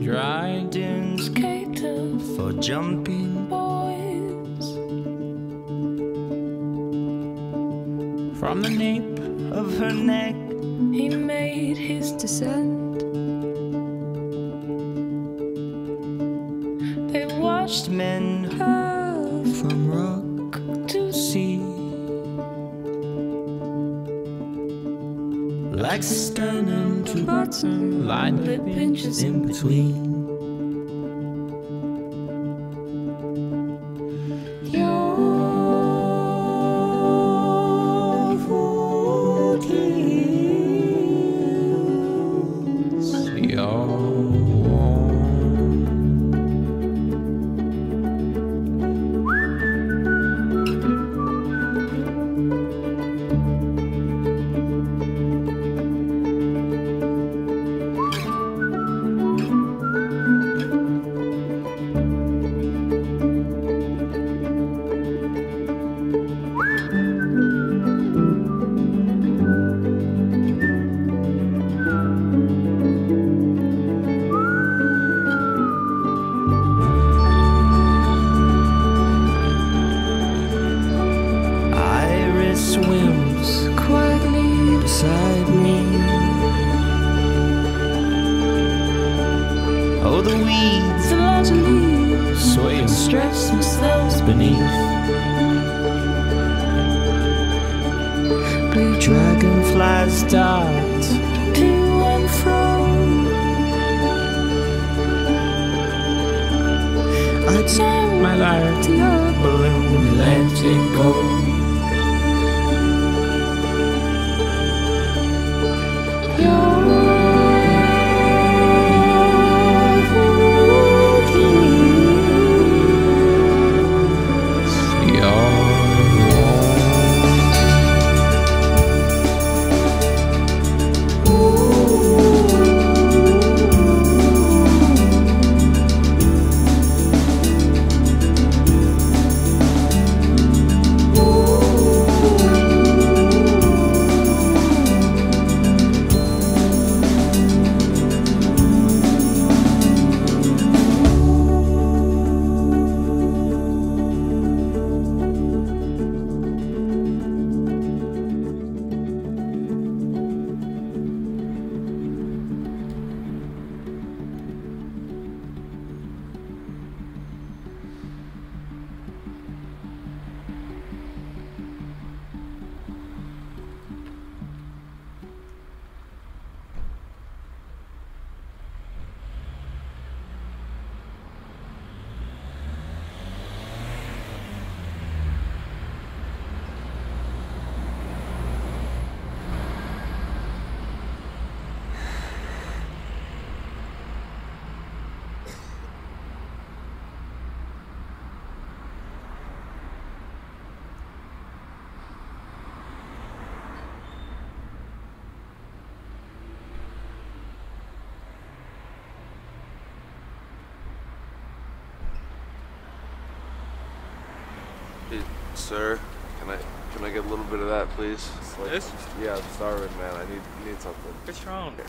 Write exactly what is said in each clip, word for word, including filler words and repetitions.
Dryden's cater for jumping boys. From the nape of her neck he made his descent. They watched men hurl from rock to sea, like sternum to bottom, line lip pinches in between. Dragonflies dart to and fro. I turn my light to your balloon and let it go. Your voice, your Sir, can I can I get a little bit of that, please? Like, this? Yeah, I'm starving, man. I need need something. What's wrong? Here.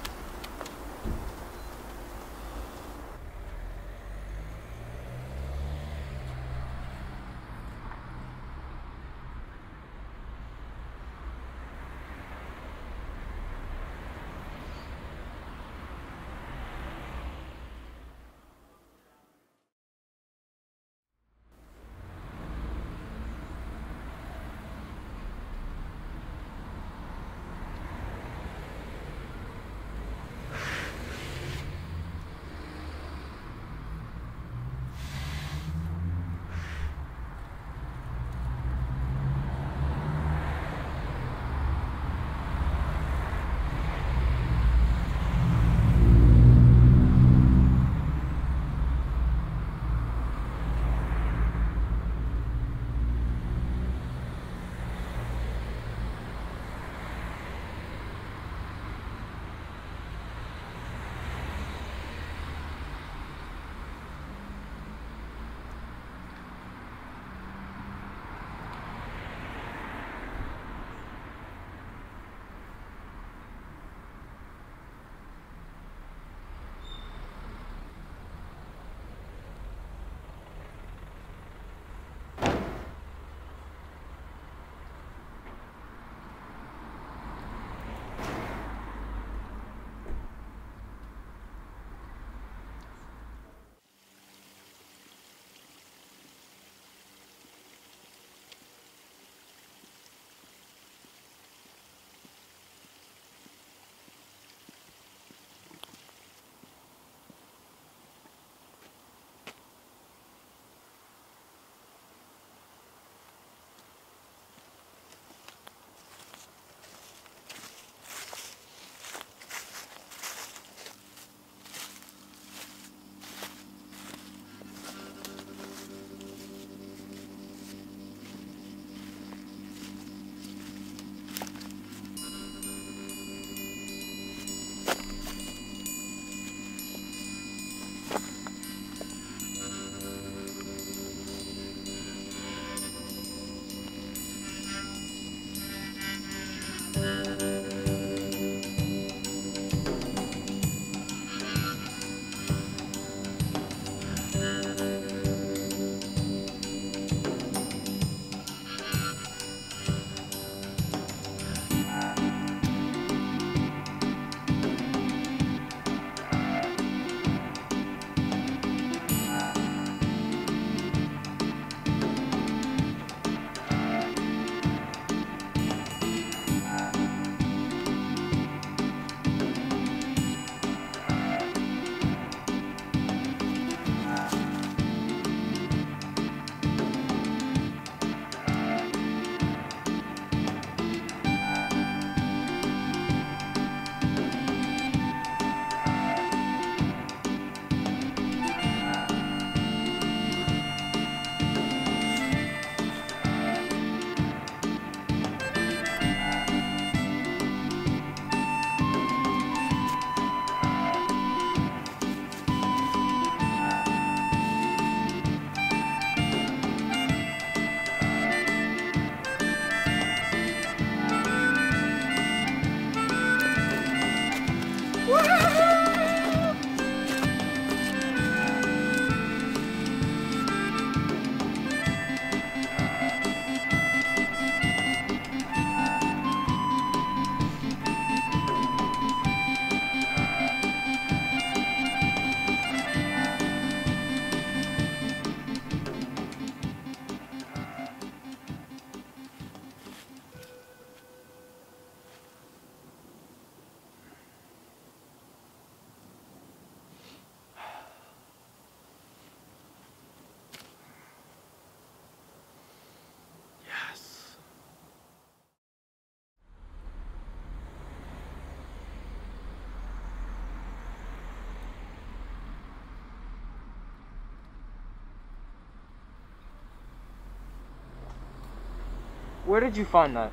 Where did you find that?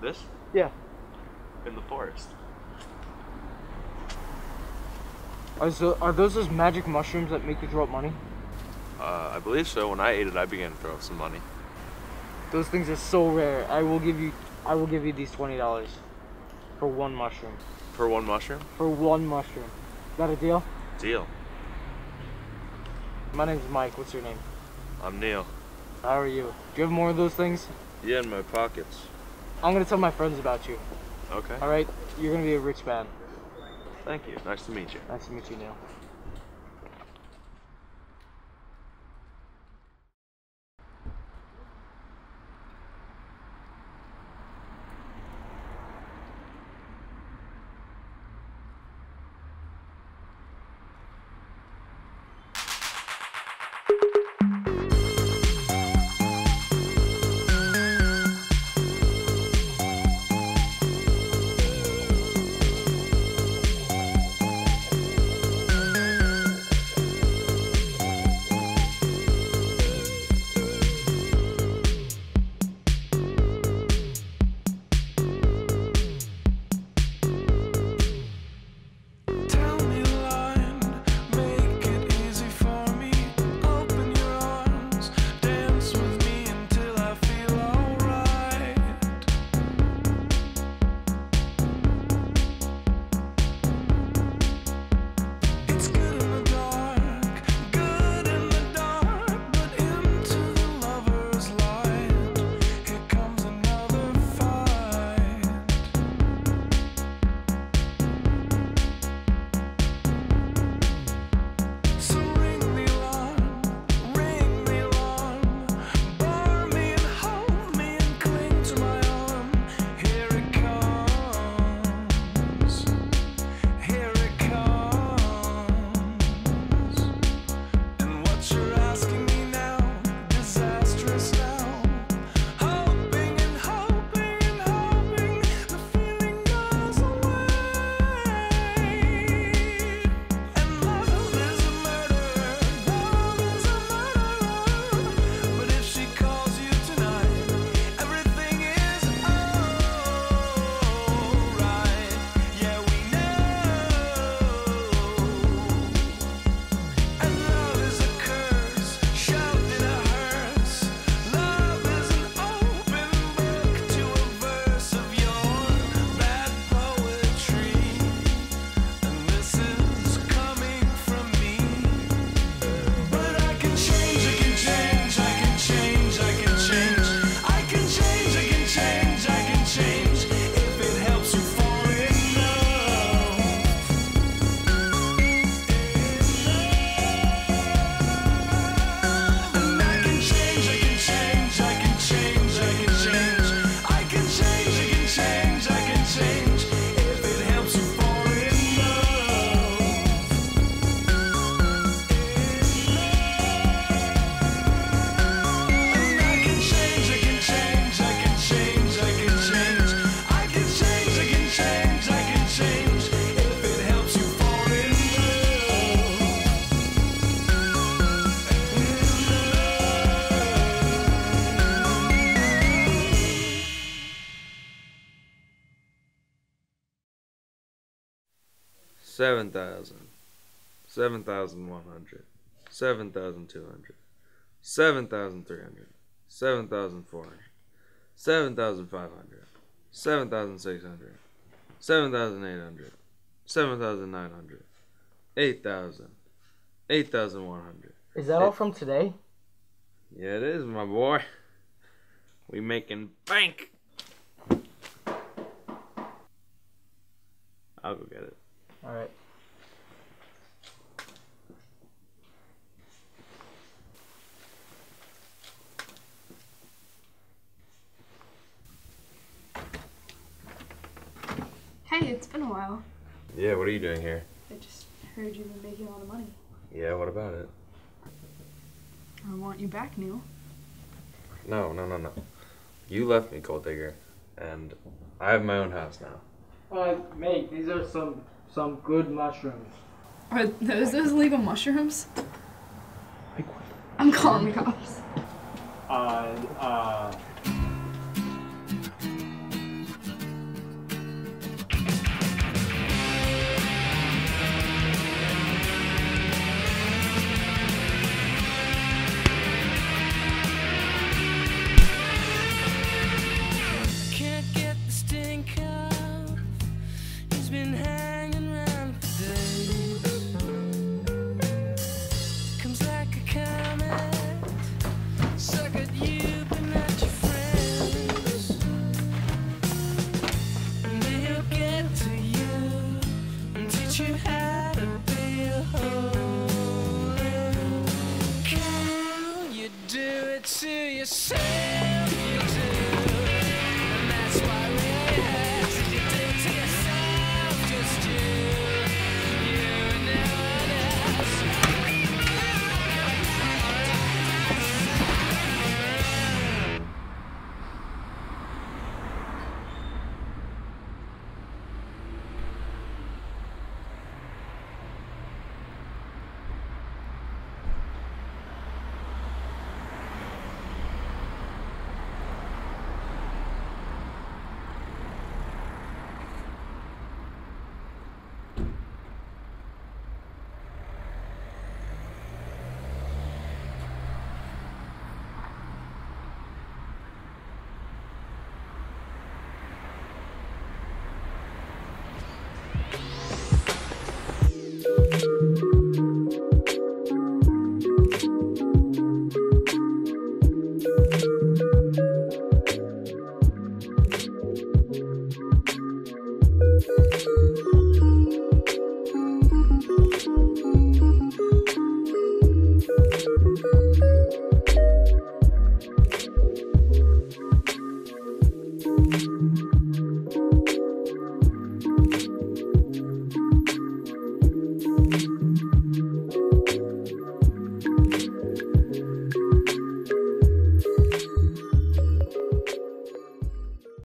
This? Yeah. In the forest. Are, so, are those those magic mushrooms that make you throw up money? Uh, I believe so. When I ate it, I began to throw up some money. Those things are so rare. I will give you. I will give you these twenty dollars for one mushroom. For one mushroom? For one mushroom. Is that a deal? Deal. My name's Mike. What's your name? I'm Neil. How are you? Do you have more of those things? Yeah, in my pockets. I'm gonna tell my friends about you. Okay. All right. You're gonna be a rich man. Thank you. Nice to meet you. Nice to meet you, Neil. Seven thousand, seven thousand one hundred, seven thousand two hundred, seven thousand three hundred, seven thousand four hundred, seven thousand five hundred, seven thousand six hundred, seven thousand eight hundred, seven thousand nine hundred, eight thousand, eight thousand one hundred. Is that all from today? Yeah, it is, my boy. We making bank. I'll go get it. All right. Hey, it's been a while. Yeah, what are you doing here? I just heard you've been making a lot of money. Yeah, what about it? I want you back, Neil. No, no, no, no. You left me, Gold Digger, and I have my own house now. Uh, mate, these are some... Some good mushrooms. Are those those illegal mushrooms? I'm calling the cops. Uh, uh,